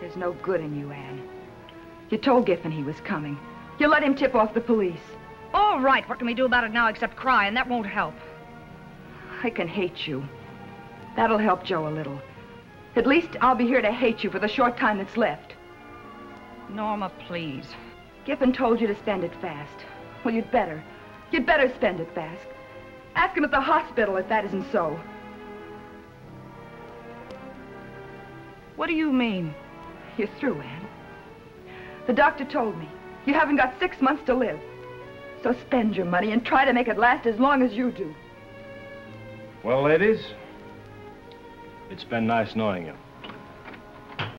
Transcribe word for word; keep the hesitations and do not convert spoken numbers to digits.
There's no good in you, Anne. You told Giffen he was coming. You let him tip off the police. All right, what can we do about it now except cry, and that won't help. I can hate you. That'll help Joe a little. At least I'll be here to hate you for the short time that's left. Norma, please. Giffen told you to spend it fast. Well, you'd better. You'd better spend it fast. Ask him at the hospital if that isn't so. What do you mean? You're through, Anne. The doctor told me you haven't got six months to live. So spend your money and try to make it last as long as you do. Well, ladies, it's been nice knowing you.